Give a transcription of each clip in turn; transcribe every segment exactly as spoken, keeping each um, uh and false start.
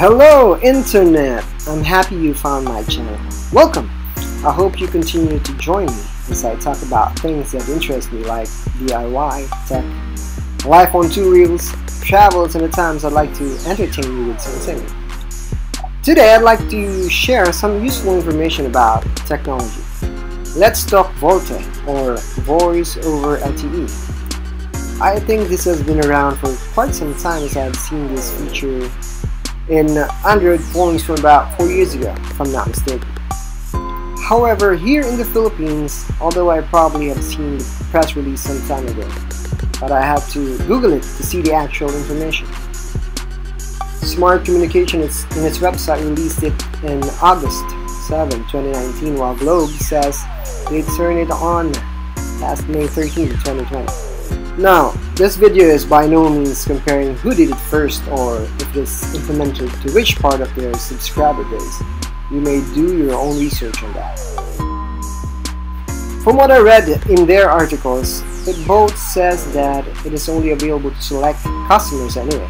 Hello Internet! I'm happy you found my channel. Welcome! I hope you continue to join me as I talk about things that interest me, like D I Y, tech, life on two wheels, travels, and the times I'd like to entertain you with something. Today I'd like to share some useful information about technology. Let's talk VoLTE, or Voice Over L T E. I think this has been around for quite some time, as I've seen this feature in Android phones from about four years ago, if I'm not mistaken. However, here in the Philippines, although I probably have seen the press release some time ago, but I had to Google it to see the actual information. Smart Communications in its website released it in August seventh, twenty nineteen, while Globe says they turned it on last May thirteenth, twenty twenty. Now, this video is by no means comparing who did it first or if it's implemented to which part of their subscriber base. You may do your own research on that. From what I read in their articles, it both says that it is only available to select customers anyway.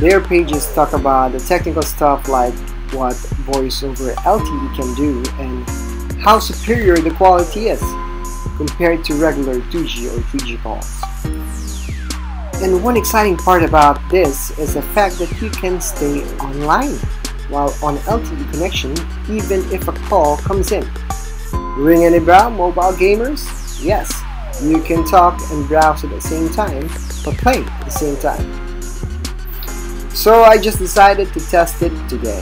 Their pages talk about the technical stuff, like what Voice Over L T E can do and how superior the quality is compared to regular two G or three G calls. And one exciting part about this is the fact that you can stay online while on L T E connection even if a call comes in. Ring any bell, mobile gamers? Yes, you can talk and browse at the same time, but play at the same time. So I just decided to test it today.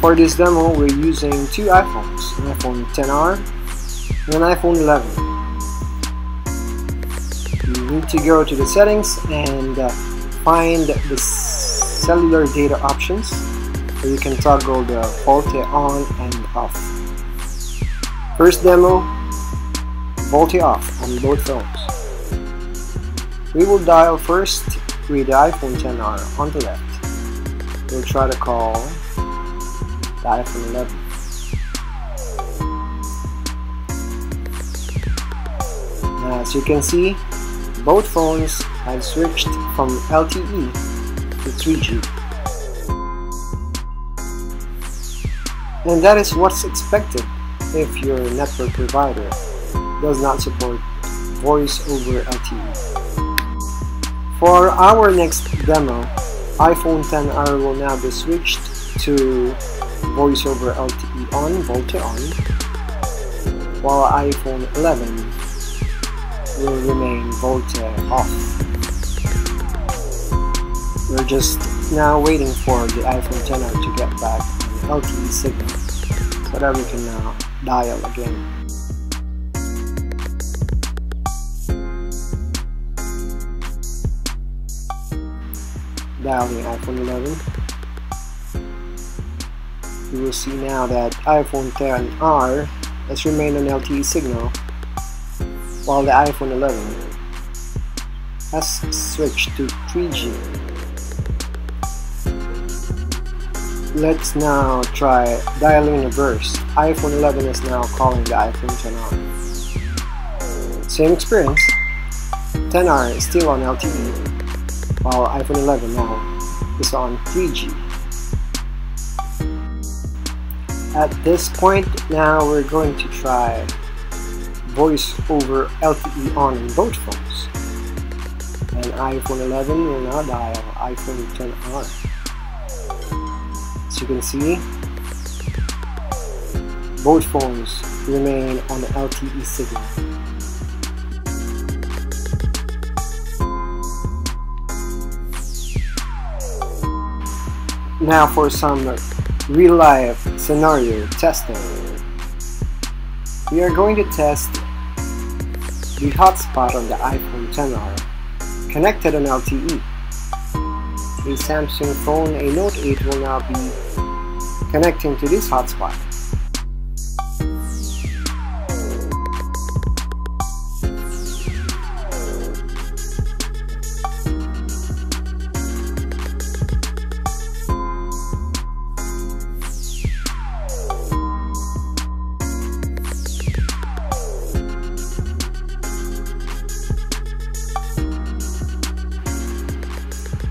For this demo, we're using two iPhones, an iPhone X R and an iPhone eleven. You need to go to the settings and uh, find the cellular data options, so you can toggle the VoLTE on and off. First demo, VoLTE off on both phones. We will dial first with the iPhone X R on the left. We'll try to call the iPhone eleven. As you can see, both phones have switched from L T E to three G. And that is what's expected if your network provider does not support Voice Over L T E. For our next demo, iPhone X R will now be switched to Voice Over L T E on, VoLTE on, while iPhone eleven will remain VoLTE off. We're just now waiting for the iPhone X R to get back the L T E signal so that we can now dial again. Dialing iPhone eleven. You will see now that iPhone X R has remained on L T E signal, while the iPhone eleven has switched to three G. Let's now try dialing reverse. iPhone eleven is now calling the iPhone X R. Same experience. X R is still on L T E, while iPhone eleven now is on three G. At this point, now we're going to try Voice Over L T E on in both phones. And iPhone eleven will now dial iPhone X R. As you can see, both phones remain on the L T E signal. Now for some real-life scenario testing. We are going to test the hotspot on the iPhone X R connected on L T E. A Samsung phone, a Note eight, will now be connecting to this hotspot.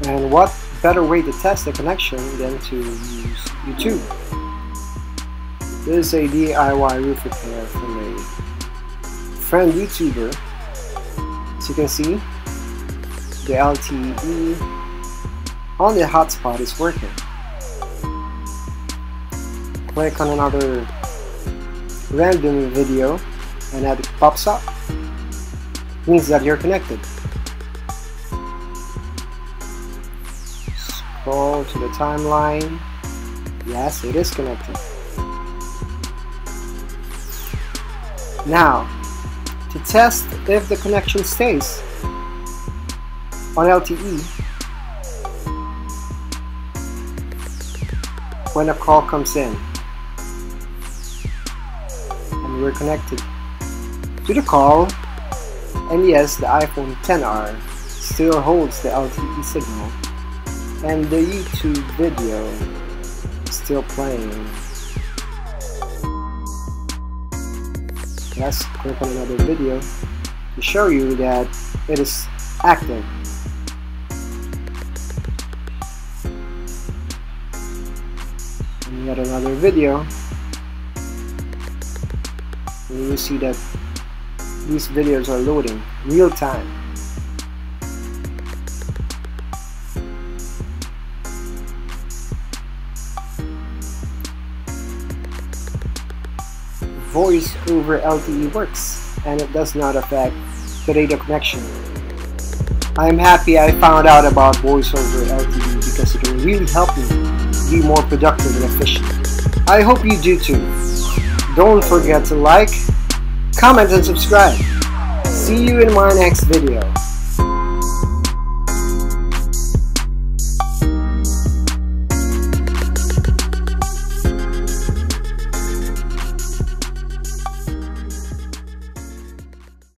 And what better way to test the connection than to use YouTube. This is a D I Y roof repair from a friend YouTuber. As you can see, the L T E on the hotspot is working. Click on another random video and that pops up. It means that you're connected. Scroll to the timeline. Yes, it is connected. Now, to test if the connection stays on L T E, when a call comes in and we're connected to the call, and yes, the iPhone X R still holds the L T E signal and the YouTube video is still playing. Let's click on another video to show you that it is active. And yet another video. You will see that these videos are loading real time. Voice over L T E works, and it does not affect the data connection. I am happy I found out about Voice over L T E because it can really help me be more productive and efficient. I hope you do too. Don't forget to like, comment, and subscribe. See you in my next video.